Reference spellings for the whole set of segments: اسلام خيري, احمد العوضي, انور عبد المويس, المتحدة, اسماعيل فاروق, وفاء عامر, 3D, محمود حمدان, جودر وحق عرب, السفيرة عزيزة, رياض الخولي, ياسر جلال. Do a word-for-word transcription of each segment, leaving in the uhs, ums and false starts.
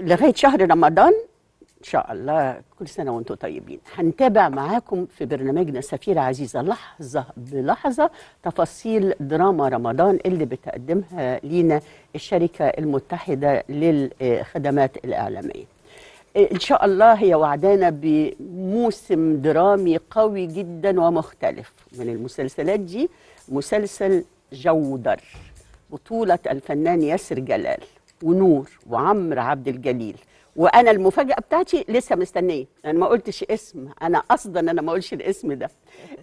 لغايه شهر رمضان ان شاء الله. كل سنه وانتم طيبين. هنتابع معاكم في برنامجنا سفيره عزيزه لحظه بلحظه تفاصيل دراما رمضان اللي بتقدمها لينا الشركه المتحده للخدمات الاعلاميه. ان شاء الله هي وعدانا بموسم درامي قوي جدا ومختلف من المسلسلات دي. مسلسل جودر بطوله الفنان ياسر جلال ونور وعمر عبد الجليل، وانا المفاجاه بتاعتي لسه مستنيه، انا ما قلتش اسم، انا قصدا انا ما اقولش الاسم ده.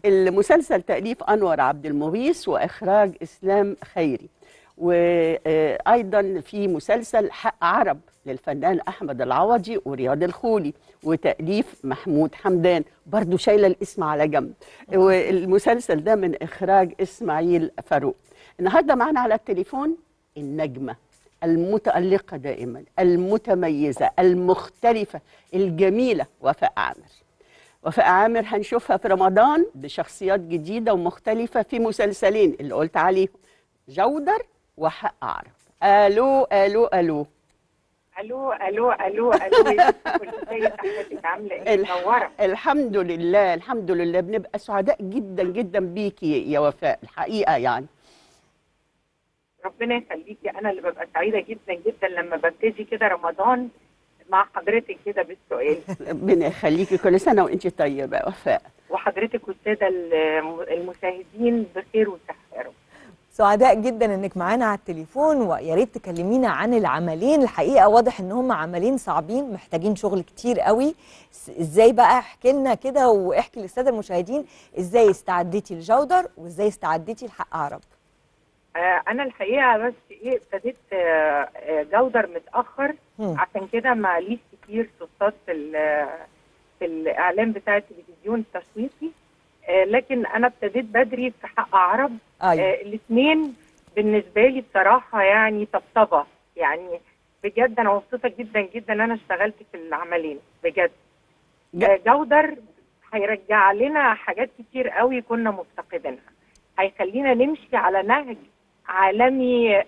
المسلسل تاليف انور عبد المويس واخراج اسلام خيري. وايضا في مسلسل حق عرب للفنان احمد العوضي ورياض الخولي وتاليف محمود حمدان، برضو شايله الاسم على جنب، والمسلسل ده من اخراج اسماعيل فاروق. النهارده معانا على التليفون النجمه المتألقة دائما، المتميزة، المختلفة، الجميلة، وفاء عامر. وفاء عامر هنشوفها في رمضان بشخصيات جديدة ومختلفة في مسلسلين اللي قلت عليهم، جودر وحق عرب. ألو ألو ألو ألو ألو ألو ألو عاملة إيه؟ الحمد لله الحمد لله، بنبقى سعداء جدا جدا بيكي يا وفاء الحقيقة يعني. ربنا يخليكي، انا اللي ببقى سعيده جدا جدا لما ببتدي كده رمضان مع حضرتك كده بالسؤال. ربنا يخليكي، كل سنه وانت طيبه يا وفاء. وحضرتك والساده المشاهدين بخير وصحه يا رب. سعداء جدا انك معانا على التليفون، ويا ريت تكلمينا عن العملين. الحقيقه واضح ان هم عملين صعبين محتاجين شغل كتير قوي. ازاي بقى؟ احكي لنا كده واحكي للساده المشاهدين ازاي استعديتي لجودر وازاي استعديتي لحق عرب. أنا الحقيقة بس إيه ابتديت جودر متأخر، عشان كده ماليش كتير صوتات في في الإعلام بتاع التلفزيون التشويقي، لكن أنا ابتديت بدري في حق عرب. أيوة. الاثنين بالنسبة لي بصراحة يعني طبطبة، يعني بجد أنا مبسوطة جدا جدا أنا اشتغلت في العملين بجد. جودر هيرجع لنا حاجات كتير قوي كنا مفتقدينها، هيخلينا نمشي على نهج عالمي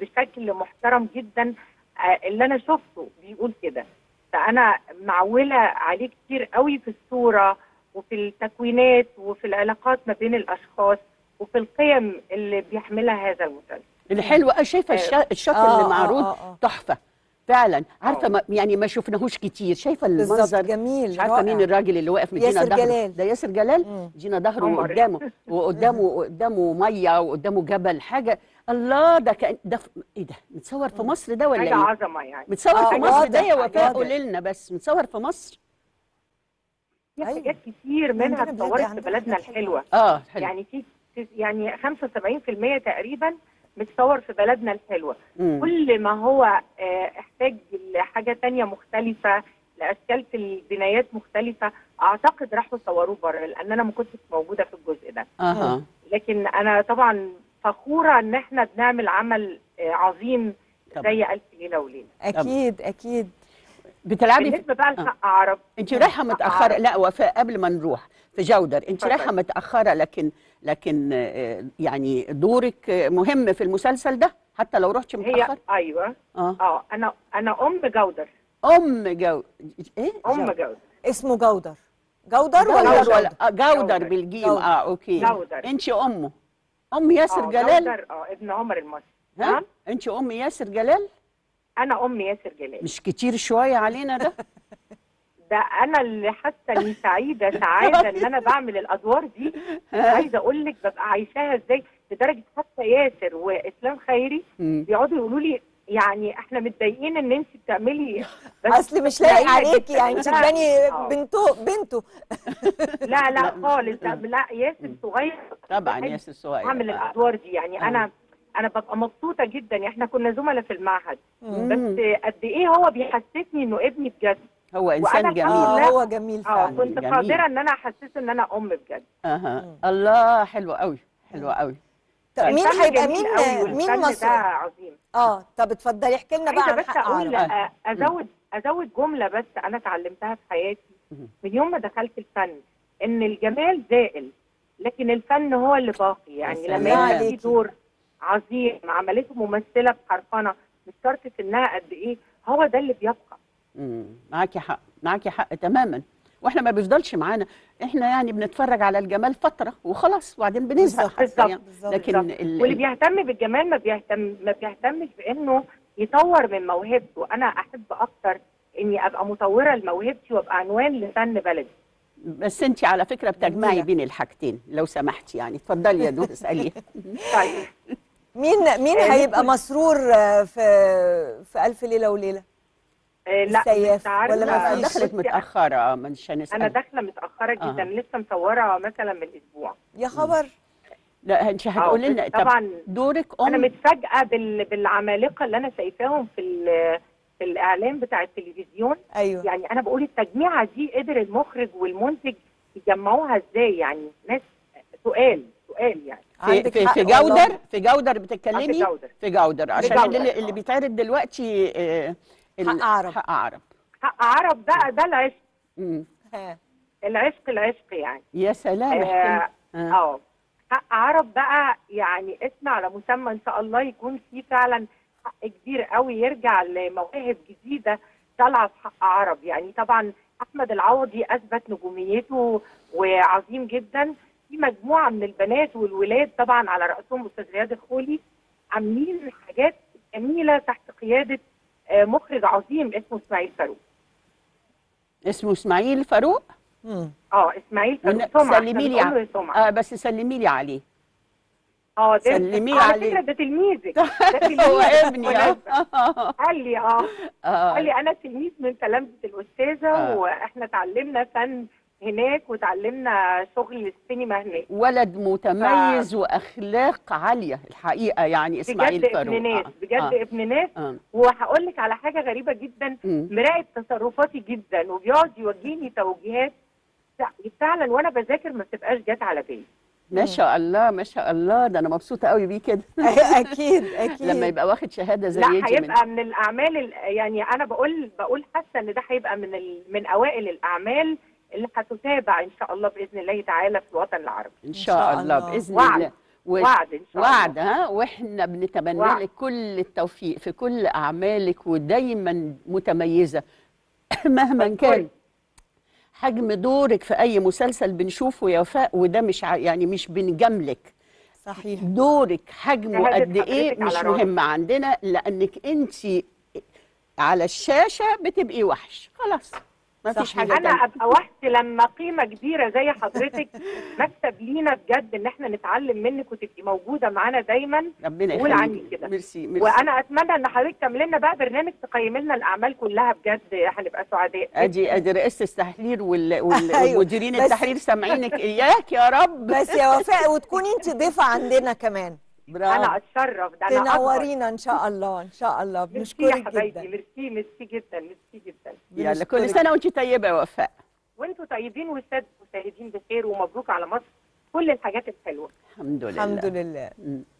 بشكل محترم جدا اللي انا شفته بيقول كده، فانا معوله عليه كتير قوي في الصوره وفي التكوينات وفي العلاقات ما بين الاشخاص وفي القيم اللي بيحملها هذا المسلسل. الحلو انا شايفه الشكل اللي معروض تحفه فعلا، عارفه ما يعني ما شفناهوش كتير، شايفه المنظر جميل. مش عارفه مين الراجل اللي واقف مدينا ظهره ده؟ ياسر جلال. مدينا ظهره وقدامه وقدامه وقدامه ميه وقدامه جبل، حاجه الله. ده كان ده ف... ايه ده متصور في مصر ده ولا ايه؟ حاجه عظمه يعني. متصور في مصر ده يا وفاء؟ قولي لنا بس متصور في مصر؟ في حاجات كتير منها اتصورت في بلدنا الحلوه. اه يعني في يعني خمسة وسبعين بالمية تقريبا متصور في بلدنا الحلوه. مم. كل ما هو احتاج لحاجه ثانيه مختلفه، لاشكال في البنايات مختلفه، اعتقد راحوا صوروه بره، لان انا ما كنتش موجوده في الجزء ده. أه. لكن انا طبعا فخوره ان احنا بنعمل عمل عظيم زي الف ليله وليله. اكيد اكيد. بتلعبي بالنسبه بقى لحق آه. عرب، انت رايحه متاخره. لا وفاء قبل ما نروح في جودر، انت رايحه متاخره، لكن لكن يعني دورك مهم في المسلسل ده حتى لو رحتي متاخره. هي ايوه اه, آه. انا انا ام جودر. ام جودر ايه؟ ام جودر. اسمه جودر جودر ولا جودر, ولا جودر, جودر بالجيم جودر. اه اوكي جودر. انت امه ام ياسر آه. جلال. اه ابن عمر المصري. نعم انت ام ياسر جلال. انا ام ياسر جلال. مش كتير شويه علينا ده؟ ده انا اللي حاسه اني سعيده سعاده ان انا بعمل الادوار دي. عايزه اقول لك ببقى عايشاها ازاي، لدرجه حتى ياسر واسلام خيري بيقعدوا يقولوا لي يعني احنا متضايقين ان انت بتعملي بس اصل مش لايق عليكي يعني انت بتباني بنته بنته. لا لا خالص، لا ياسر صغير طبعا، ياسر صغير بعمل الادوار دي يعني. انا أنا ببقى مبسوطة جدا، إحنا كنا زملاء في المعهد. مم. بس قد إيه هو بيحسسني إنه ابني بجد، هو إنسان جميل. آه هو جميل فعلا. آه كنت قادرة إن أنا أحسسه إن أنا أم بجد. أها الله، حلوة قوي حلوة قوي. طب مين هيبقى مين مين مصر؟ ده عظيم. آه طب اتفضلي احكي لنا بقى عن حق عرب. بس أقول أزود أزود جملة بس أنا اتعلمتها في حياتي من يوم ما دخلت الفن، إن الجمال زائل لكن الفن هو اللي باقي. يعني لما يبقى في دور عظيم عملته ممثله بحرفنه مش شرط سنها قد ايه، هو ده اللي بيبقى. امم معاكي حق، معاكي حق تماما. واحنا ما بيفضلش معانا، احنا يعني بنتفرج على الجمال فتره وخلاص وبعدين بنزهق. بالظبط بالظبط. لكن ال... واللي بيهتم بالجمال ما بيهتم ما بيهتمش بانه يطور من موهبته. انا احب اكتر اني ابقى مطوره لموهبتي وابقى عنوان لفن بلدي. بس انت على فكره بتجمعي بين الحاجتين لو سمحتي، يعني اتفضلي يا دود اسالي. طيب مين مين هيبقى مسرور في في ألف ليله وليله؟ آه لا مش عارفه، ولا ما دخلت متاخره مش هنسال. انا داخله متاخره جدا، آه. لسه مصوره مثلا من اسبوع. يا خبر. لا انت هتقولي لنا طبعا دورك ام. انا متفاجئه بال... بالعمالقه اللي انا شايفاهم في ال... في الاعلام بتاع التلفزيون. أيوة. يعني انا بقول التجميعه دي قدر المخرج والمنتج يجمعوها ازاي؟ يعني ناس سؤال سؤال يعني. في, في, في جودر والله. في جودر بتتكلمي؟ في جودر في جودر عشان بجودر. اللي, اللي بيتعرض دلوقتي حق عرب. حق عرب حق عرب ده ده العشق. امم العشق العشق يعني. يا سلام. اه, آه. حق عرب بقى يعني اسم على مسمى، ان شاء الله يكون فيه فعلا حق كبير قوي يرجع لمواهب جديده طالعه في حق عرب. يعني طبعا احمد العوضي اثبت نجوميته وعظيم جدا. في مجموعه من البنات والولاد طبعا على راسهم استاذ رياض الخولي، عاملين حاجات جميله تحت قياده مخرج عظيم اسمه اسماعيل فاروق. اسمه اسماعيل فاروق؟ امم اه اسماعيل فاروق. سلمي لي عليه. اه بس سلمي لي عليه. اه ده سلميه عليه. على فكره ده تلميذك. هو ابني. اه قال لي اه قال لي انا تلميذ من تلامذه الاستاذه. آه. واحنا اتعلمنا فن هناك وتعلمنا شغل السينما هناك. ولد متميز ف... واخلاق عاليه الحقيقه يعني اسماعيل فاروق. بجد ابن ناس. آه. بجد آه. ابن ناس. آه. وهقول لك على حاجه غريبه جدا، مراقب تصرفاتي جدا وبيقعد يوجهني توجيهات فعلا وانا بذاكر ما بتبقاش جات على بالي. ما شاء الله ما شاء الله، ده انا مبسوطه قوي بيه كده. اكيد اكيد. لما يبقى واخد شهاده زي دي. لا هيبقى من, من الاعمال، يعني انا بقول بقول حاسه ان ده هيبقى من ال... من اوائل الاعمال اللي هتتابع ان شاء الله باذن الله تعالى في الوطن العربي. ان شاء الله باذن الله. وعد وعد ان شاء الله. وعد. ها واحنا بنتمنى لك كل التوفيق في كل اعمالك، ودايما متميزه مهما كان حجم دورك في أي مسلسل بنشوفه يا وفاء، وده مش يعني مش بنجملك. صحيح. دورك حجمه قد إيه مش مهم عندنا، لأنك أنت على الشاشة بتبقي وحش خلاص ما فيش حاجة. أنا أبقى وحش لما قيمة كبيرة زي حضرتك. مكتب لينا بجد إن إحنا نتعلم منك وتبقي موجودة معانا دايما. ربنا يخليك. قول عني كده. ميرسي ميرسي. وأنا أتمنى إن حضرتك تعمل لنا بقى برنامج تقيم لنا الأعمال كلها بجد، هنبقى سعداء. أدي أدي رئيسة التحرير وال... وال... والمديرين التحرير سامعينك. إياك يا رب. بس يا وفاء وتكوني أنت ضيفة عندنا كمان. براه. أنا أتشرف. ده أنا تنورينا إن شاء الله. إن شاء الله بنشكرك جدا. ميرسي يا حبايبي. ميرسي ميرسي جدا ميرسي جدا. يلا كل سنة وأنتِ طيبة يا وفاء. وأنتوا طيبين والسادة المشاهدين بخير، ومبروك على مصر كل الحاجات الحلوة. الحمد لله الحمد لله.